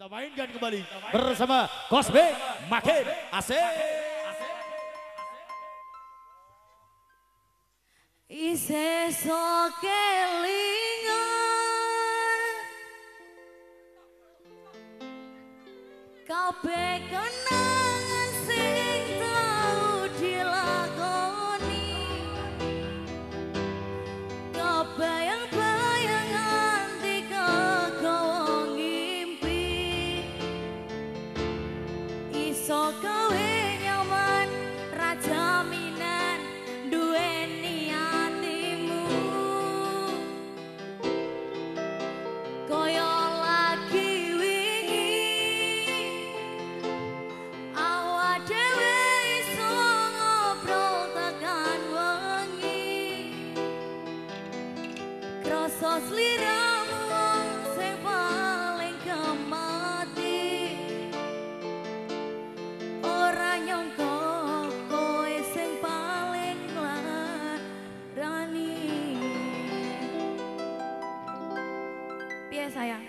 Kita mainkan kembali bersama Cosby Makin Asik. Ise sokelingan kabeh kenangan sing tau dilakoni kabeh sayang.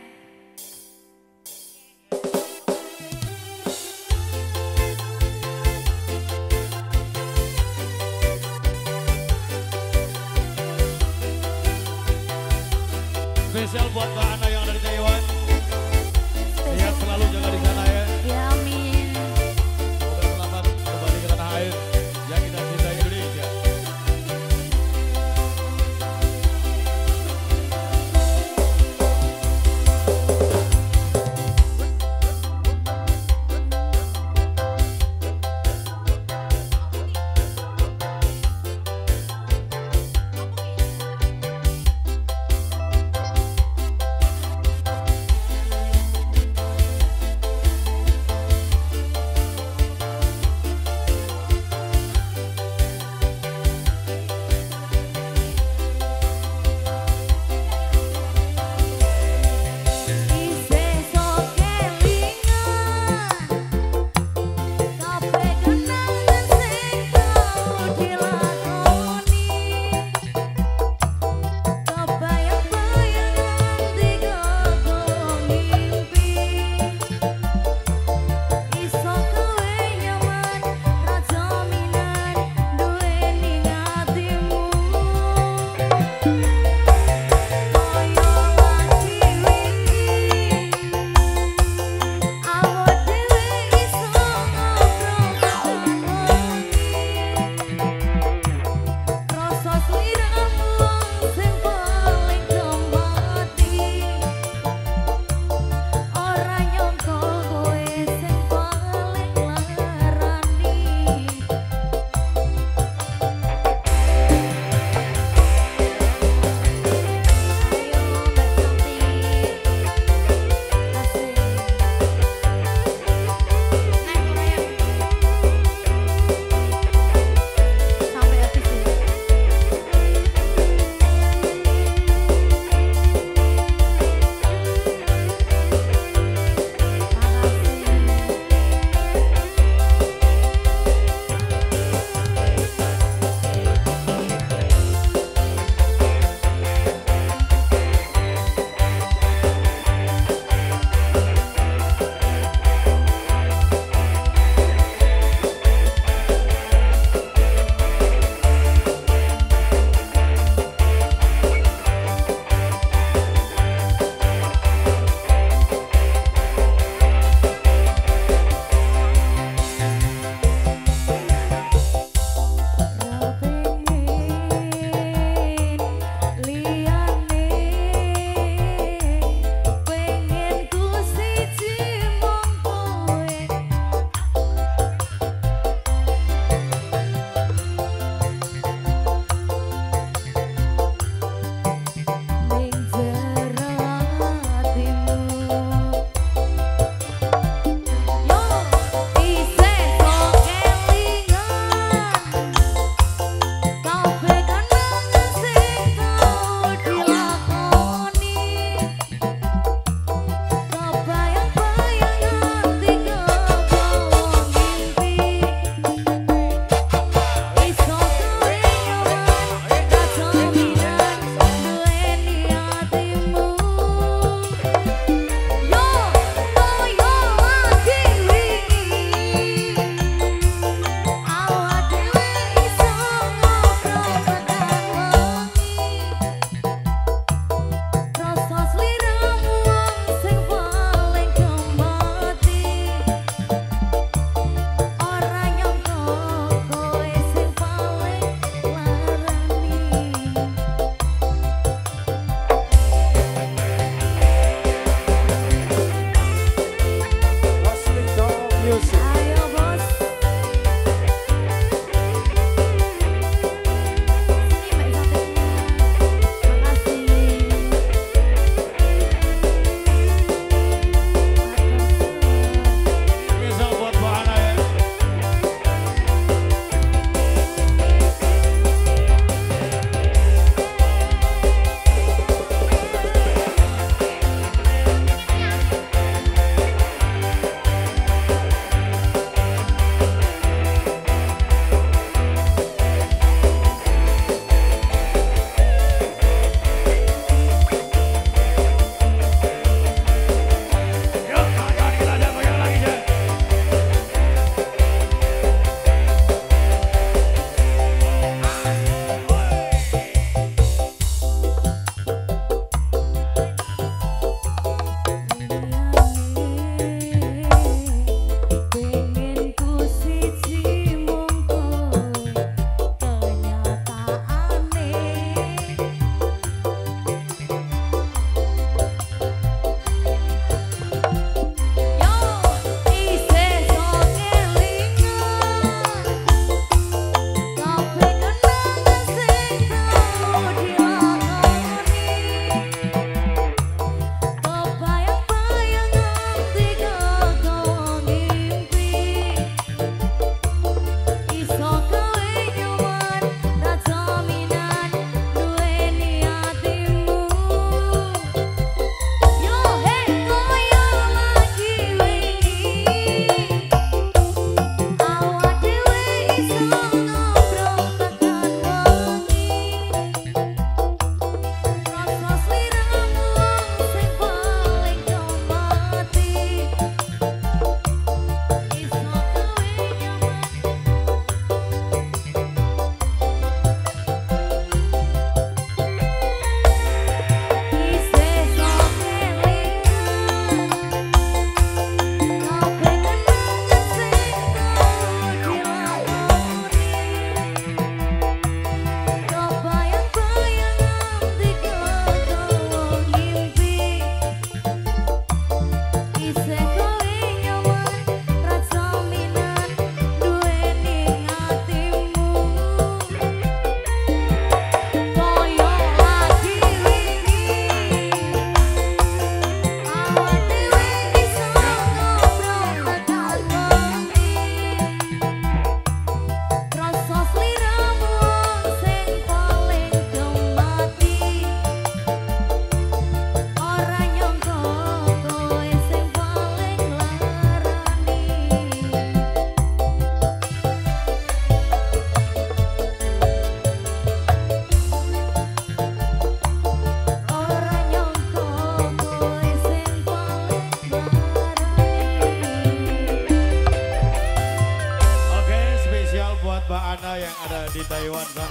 Spesial buat Mbak Ana yang dari Taiwan. Sehat selalu, jaga di sana ya. Ya amin. Semoga selamat kembali ke tanah air yang kita cintai, Indonesia. one.